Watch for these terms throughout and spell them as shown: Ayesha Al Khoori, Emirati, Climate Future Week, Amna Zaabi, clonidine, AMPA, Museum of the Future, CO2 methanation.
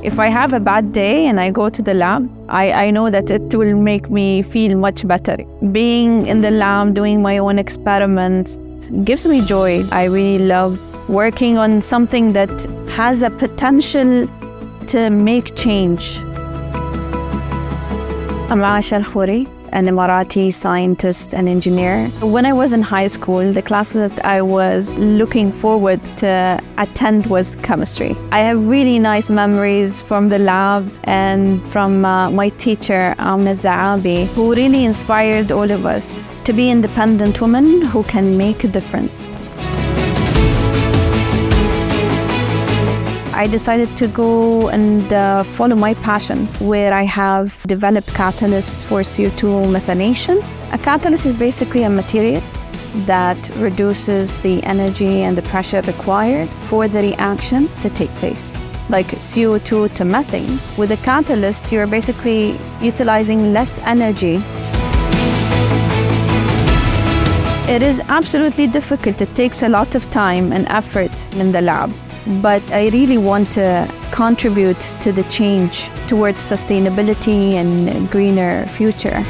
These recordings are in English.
If I have a bad day and I go to the lab, I know that it will make me feel much better. Being in the lab, doing my own experiments, gives me joy. I really love working on something that has a potential to make change. I'm Ayesha Al Khoori, an Emirati scientist and engineer. When I was in high school, the class that I was looking forward to attend was chemistry. I have really nice memories from the lab and from my teacher, Amna Zaabi, who really inspired all of us to be independent women who can make a difference. I decided to go and follow my passion, where I have developed catalysts for CO2 methanation. A catalyst is basically a material that reduces the energy and the pressure required for the reaction to take place, like CO2 to methane. With a catalyst, you're basically utilizing less energy. It is absolutely difficult. It takes a lot of time and effort in the lab. But I really want to contribute to the change towards sustainability and a greener future.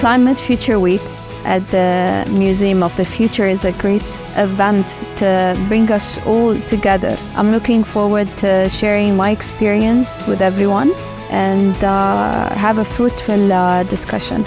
Climate Future Week at the Museum of the Future is a great event to bring us all together. I'm looking forward to sharing my experience with everyone and have a fruitful discussion.